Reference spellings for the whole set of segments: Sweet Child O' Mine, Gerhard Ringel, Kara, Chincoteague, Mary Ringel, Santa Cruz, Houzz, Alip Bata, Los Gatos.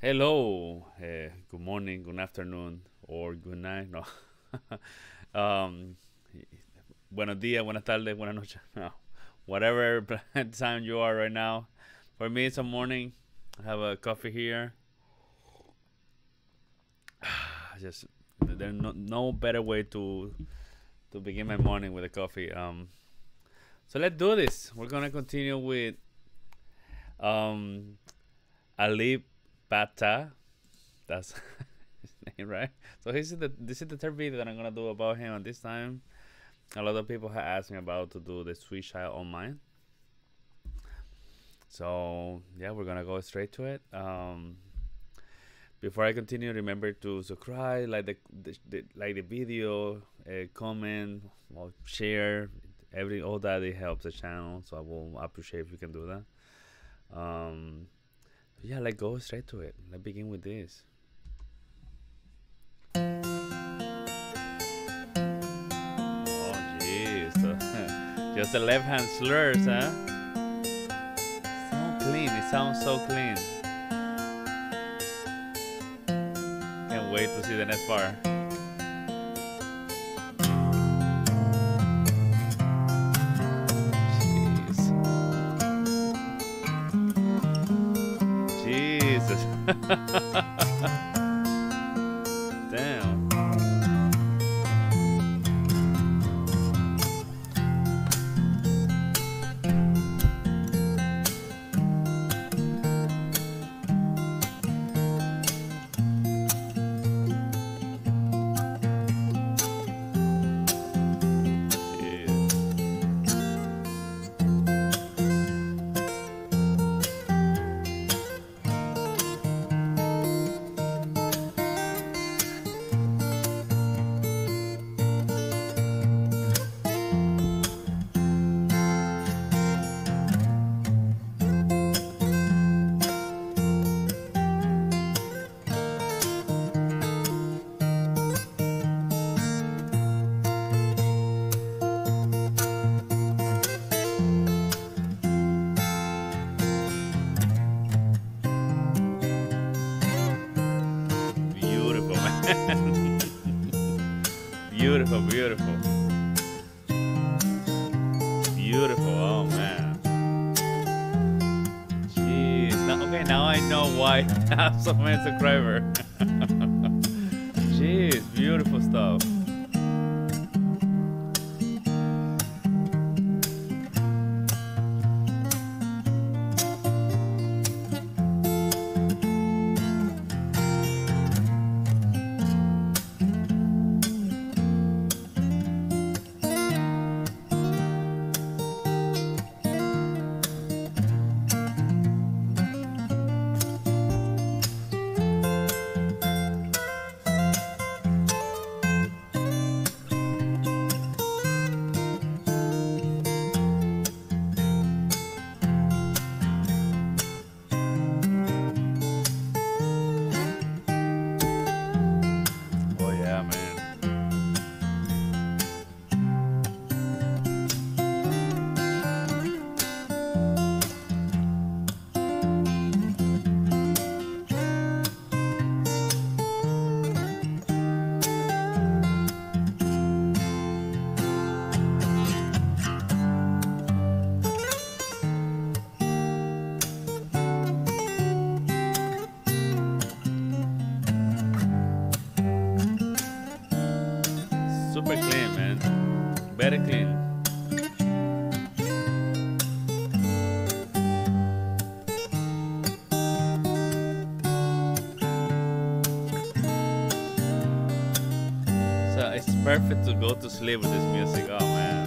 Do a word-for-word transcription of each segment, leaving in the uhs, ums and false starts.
Hello, uh, good morning, good afternoon, or good night, no. um, buenos dias, buenas tardes, buenas noches, no. Whatever time you are right now. For me, it's a morning. I have a coffee here. Just there's no, no better way to to begin my morning with a coffee. Um, so let's do this. We're gonna continue with um, Alip Bata, that's his name, right? So this is the this is the third video that I'm gonna do about him. And this time, a lot of people have asked me about to do the Sweet Child O' Mine. So yeah, we're gonna go straight to it. Um, before I continue, remember to subscribe, like the, the, the like the video, uh, comment, or share. Every all that it helps the channel. So I will appreciate if you can do that. Um. Yeah, let's go straight to it. Let's begin with this. Oh, jeez. Just the left hand slurs, huh? So clean. It sounds so clean. Can't wait to see the next bar. Damn. Beautiful, beautiful. Beautiful, oh man. Jeez, now, okay, now I know why I have so many subscribers. Jeez, beautiful stuff. Super clean, man. Very clean. So it's perfect to go to sleep with this music. Oh man.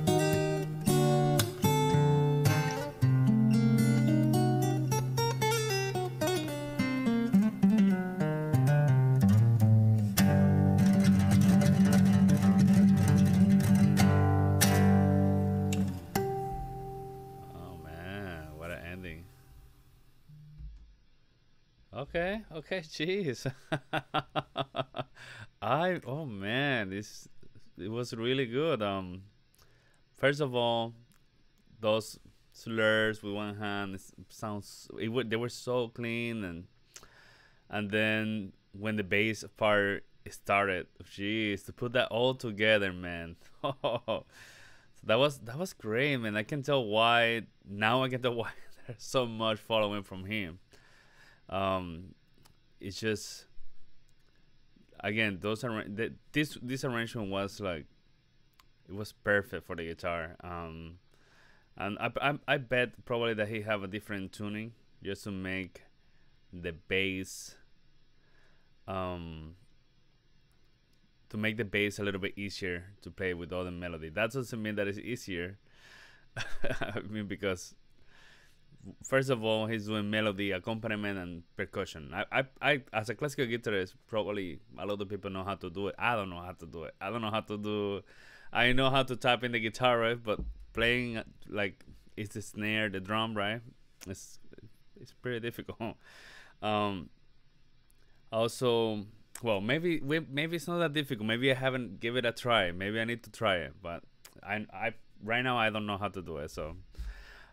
Okay, okay, jeez. I oh man, this it was really good. Um, first of all, those slurs with one hand it sounds it they were so clean, and And then when the bass part started, jeez, to put that all together, man. So that was that was great, man. I can tell why now. I can tell why there's so much following from him. Um, it's just again those are the, this this arrangement was like it was perfect for the guitar. Um, and I, I I bet probably that he have a different tuning just to make the bass. Um, to make the bass a little bit easier to play with all the melody. That doesn't mean that it's easier. I mean, because first of all, he's doing melody, accompaniment, and percussion. I, I, I, as a classical guitarist, probably a lot of people know how to do it. I don't know how to do it. I don't know how to do. I know how to tap in the guitar riff, but playing like it's the snare, the drum, right? It's it's pretty difficult. Um, also. Well, maybe maybe it's not that difficult. Maybe I haven't give it a try. Maybe I need to try it. But I, I right now I don't know how to do it. So,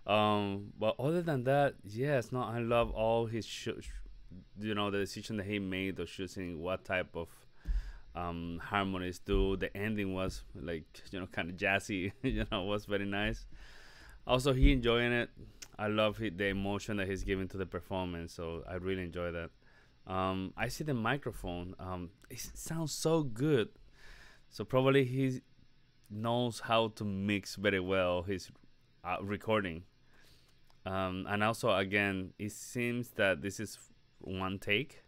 um, but other than that, yes, no, I love all his, sh sh you know, the decision that he made of choosing what type of um, harmonies do. The ending was like, you know, kind of jazzy. You know, was very nice. Also, he enjoying it. I love he, the emotion that he's giving to the performance. So I really enjoy that. Um, I see the microphone. Um, it sounds so good. So probably he knows how to mix very well his uh, recording. Um, and also, again, it seems that this is one take.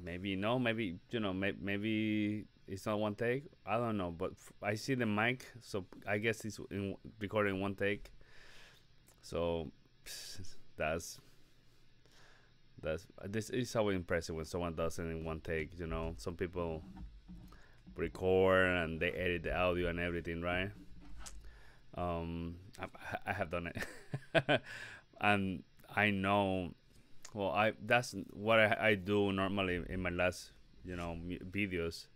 Maybe no, maybe you know, may maybe it's not one take. I don't know, but f I see the mic, so I guess it's in recording one take. So that's. That's this is always impressive when someone does it in one take, you know. Some people record and they edit the audio and everything, right? Um, I, I have done it, and I know. Well, I that's what I, I do normally in my last, you know, videos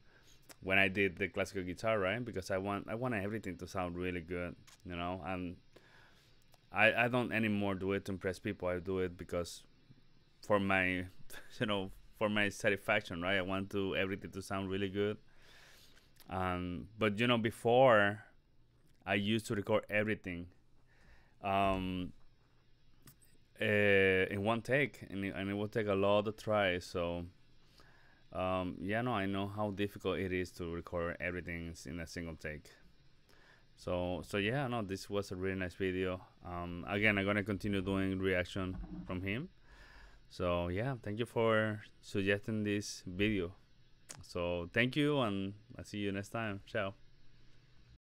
when I did the classical guitar, right? Because I want I want everything to sound really good, you know. And I I don't anymore do it to impress people. I do it because. For my, you know, for my satisfaction, right? I want to everything to sound really good. Um, but you know, before I used to record everything, um, uh, in one take, and it, and it will take a lot of tries. So, um, yeah, no, I know how difficult it is to record everything in a single take. So, so yeah, no, this was a really nice video. Um, again, I'm gonna continue doing reaction from him. So yeah, thank you for suggesting this video. So thank you, and I'll see you next time. Ciao.